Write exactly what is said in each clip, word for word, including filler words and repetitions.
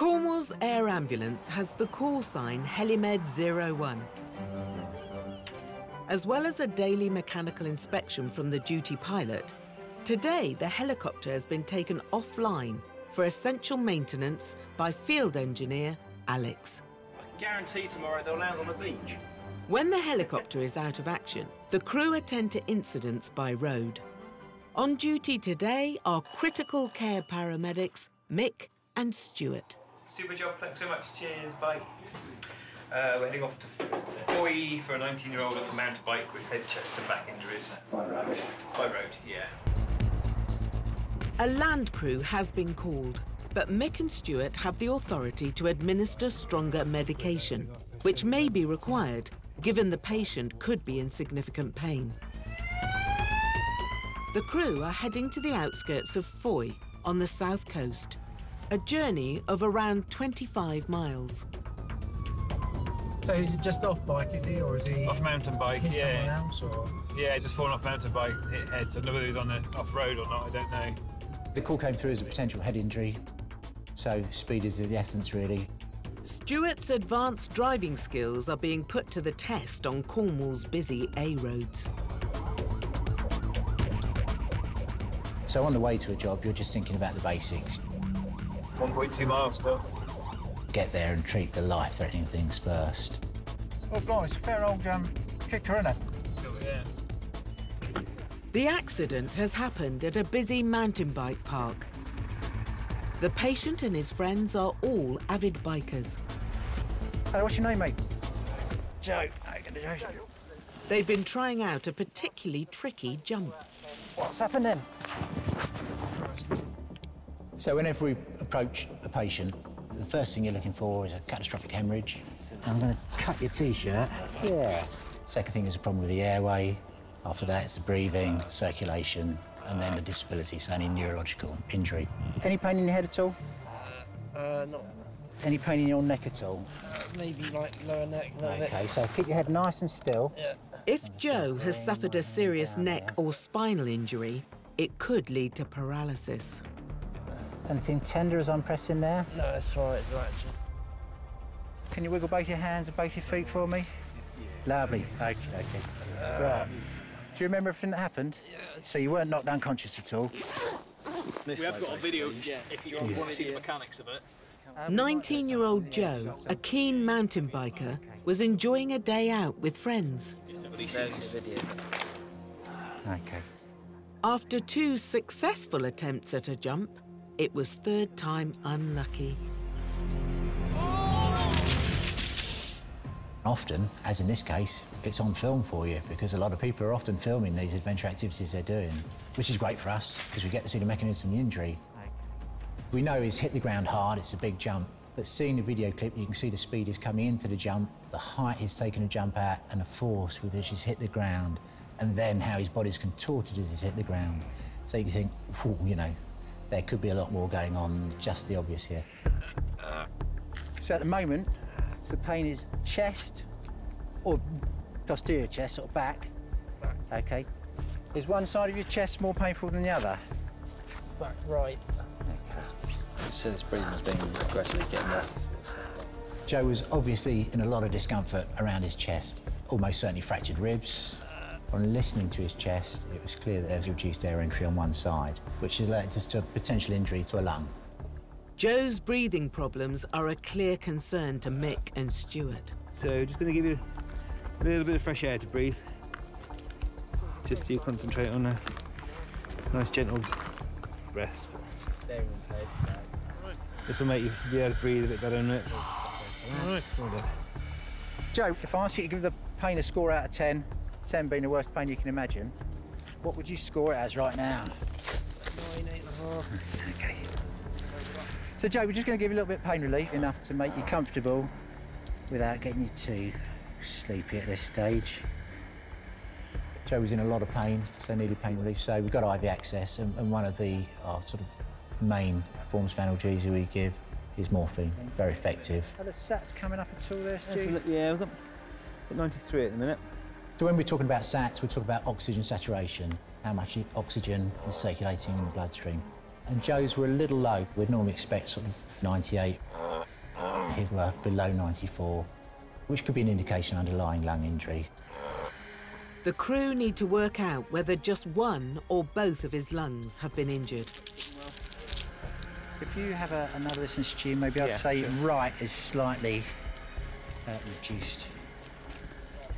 Cornwall's air ambulance has the call sign Helimed zero one. As well as a daily mechanical inspection from the duty pilot, today the helicopter has been taken offline for essential maintenance by field engineer Alex. I guarantee tomorrow they'll land on the beach. When the helicopter is out of action, the crew attend to incidents by road. On duty today are critical care paramedics Mick and Stuart. Super job, thanks so much. Cheers, bye. Uh, we're heading off to Foy for a nineteen-year-old off a mountain bike with head, chest and back injuries. By road. By road, yeah. A land crew has been called, but Mick and Stuart have the authority to administer stronger medication, which may be required, given the patient could be in significant pain. The crew are heading to the outskirts of Foy on the south coast, a journey of around twenty-five miles. So he's just off bike, is he, or is he off mountain bike? Hit yeah. Someone else, or? Yeah, just fallen off mountain bike, hit head. So whether he's on the off road or not, I don't know. The call came through as a potential head injury, so speed is of the essence, really. Stuart's advanced driving skills are being put to the test on Cornwall's busy A roads. So on the way to a job, you're just thinking about the basics. one point two miles still. Get there and treat the life-threatening things first. Oh, boy, it's a fair old um, kicker, isn't it? Oh, yeah. The accident has happened at a busy mountain bike park. The patient and his friends are all avid bikers. Hey, what's your name, mate? Joe. They've been trying out a particularly tricky jump. What's happened then? So whenever we approach a patient, the first thing you're looking for is a catastrophic hemorrhage. I'm going to cut your T-shirt. Yeah. Second thing is a problem with the airway. After that, it's the breathing, circulation, and then the disability, so any neurological injury. Any pain in your head at all? Uh, uh not. Any pain in your neck at all? Uh, maybe, like, lower neck, lower neck. OK, so keep your head nice and still. Yeah. If Joe has suffered a serious neck or spinal injury, it could lead to paralysis. Anything tender as I'm pressing there? No, that's right, it's right. Can you wiggle both your hands and both your feet for me? Yeah. Lovely. OK, OK. Uh, right. Do you remember everything that happened? Yeah. So you weren't knocked unconscious at all? We have got a video, yeah, if you want to see the mechanics of it. nineteen-year-old Joe, a keen mountain biker, was enjoying a day out with friends. OK. After two successful attempts at a jump, it was third time unlucky. Often, as in this case, it's on film for you because a lot of people are often filming these adventure activities they're doing, which is great for us because we get to see the mechanism of the injury. We know he's hit the ground hard, it's a big jump, but seeing the video clip, you can see the speed he's coming into the jump, the height he's taken a jump at, and the force with which he's hit the ground, and then how his body's contorted as he's hit the ground. So you think, you know, there could be a lot more going on, just the obvious here. So at the moment, the pain is chest, or posterior chest, or back. Back. OK. Is one side of your chest more painful than the other? Back right. OK. So this breathing's been gradually getting worse. Joe was obviously in a lot of discomfort around his chest, almost certainly fractured ribs. On listening to his chest, it was clear that there was reduced air entry on one side, which has led us to a potential injury to a lung. Joe's breathing problems are a clear concern to Mick and Stuart. So, just going to give you a little bit of fresh air to breathe. Just to concentrate on a nice, gentle breath. This will make you be able to breathe a bit better, won't it? All right. All right. Joe, if I asked you to give the pain a score out of ten, ten being the worst pain you can imagine, what would you score it as right now? Nine, eight and a half. OK. So, Joe, we're just going to give you a little bit of pain relief, enough to make you comfortable without getting you too sleepy at this stage. Joe was in a lot of pain, so needed pain relief, so we've got I V access, and, and one of the our sort of main forms of analgesia we give is morphine, very effective. Are the sats coming up at all there, Stu? Yeah, we've got, got ninety-three at the minute. So when we're talking about sats, we're talking about oxygen saturation, how much oxygen is circulating in the bloodstream. And Joe's were a little low. We'd normally expect sort of ninety-eight. H I V A below ninety-four, which could be an indication of underlying lung injury. The crew need to work out whether just one or both of his lungs have been injured. If you have a, another listen, Stu, maybe yeah. I'd say right is slightly uh, reduced.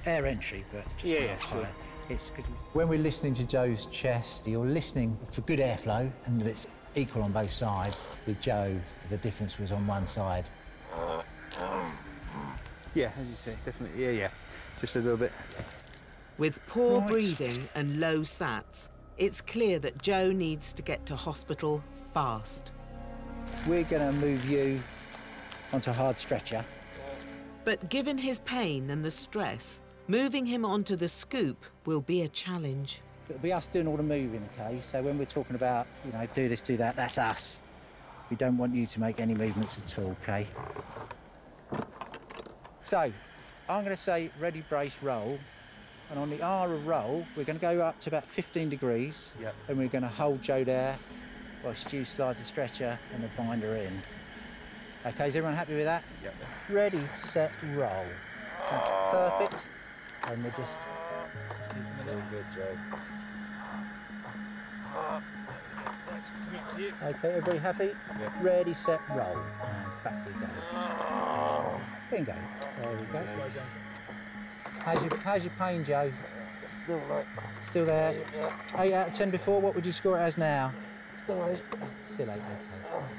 Air entry, but just yeah, yeah, higher. Sure. It's good. When we're listening to Joe's chest, you're listening for good airflow and that it's equal on both sides. With Joe, the difference was on one side. Yeah, as you say, definitely, yeah, yeah. Just a little bit. With poor right. breathing and low sats, it's clear that Joe needs to get to hospital fast. We're going to move you onto a hard stretcher. But given his pain and the stress, moving him onto the scoop will be a challenge. It'll be us doing all the moving, OK? So when we're talking about, you know, do this, do that, that's us. We don't want you to make any movements at all, OK? So I'm going to say ready, brace, roll. And on the R of roll, we're going to go up to about fifteen degrees. Yep. And we're going to hold Joe there while Stu slides the stretcher and the binder in. OK, is everyone happy with that? Yep. Ready, set, roll. Okay, perfect. And we're just... Very good, Joe. OK, everybody happy? Yep. Ready, set, roll. And back we go. Bingo. There we go. How's your, how's your pain, Joe? It's still like... Still there? Yeah. eight out of ten before, what would you score it as now? Still eight. Still eight, OK.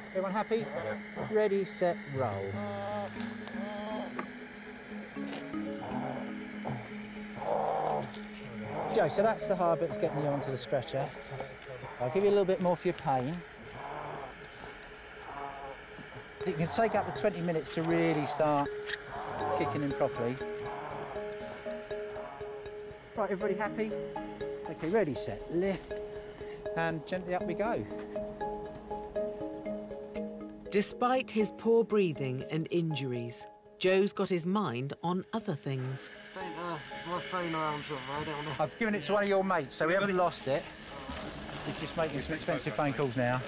Everyone happy? Yeah. Ready, set, roll. Joe, so that's the hard bit, is getting you onto the stretcher. I'll give you a little bit more for your pain. It can take up to twenty minutes to really start kicking in properly. Right, everybody happy? OK, ready, set, lift, and gently up we go. Despite his poor breathing and injuries, Joe's got his mind on other things. My phone around something, I don't know. I've given it to one of your mates, so we haven't lost it. He's just making some expensive phone calls now.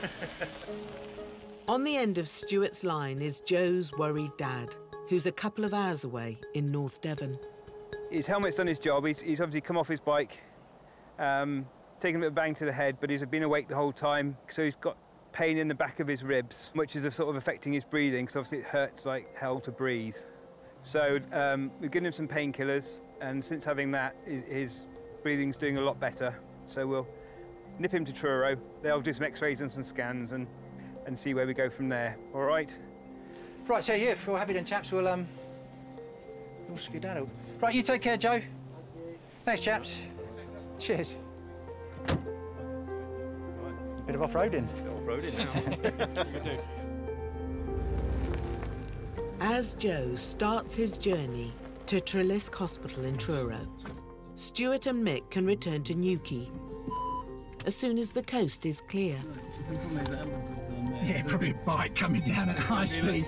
On the end of Stuart's line is Joe's worried dad, who's a couple of hours away in North Devon. His helmet's done his job. He's, he's obviously come off his bike, um, taken a bit of bang to the head, but he's been awake the whole time, so he's got pain in the back of his ribs, which is sort of affecting his breathing, because obviously it hurts like hell to breathe. So um, we've given him some painkillers, and since having that, his breathing's doing a lot better. So we'll nip him to Truro. They'll do some x-rays and some scans and, and see where we go from there, all right? Right, so yeah, if you're happy then, chaps, we'll, um, we'll skedaddle. Right, you take care, Joe. Thank you. Thanks, chaps. Thanks. Cheers. Bit of off-roading. Bit of off-roading now. We do. As Joe starts his journey to Treliske Hospital in Truro, Stuart and Mick can return to Newquay as soon as the coast is clear. Yeah, probably a bike coming down at high speed.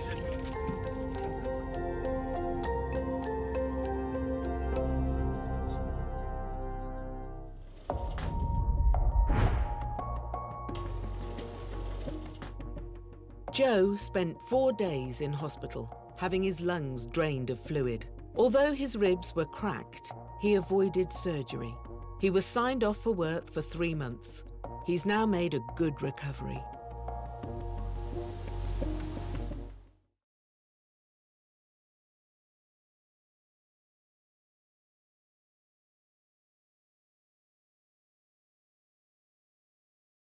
Joe spent four days in hospital, having his lungs drained of fluid. Although his ribs were cracked, he avoided surgery. He was signed off for work for three months. He's now made a good recovery.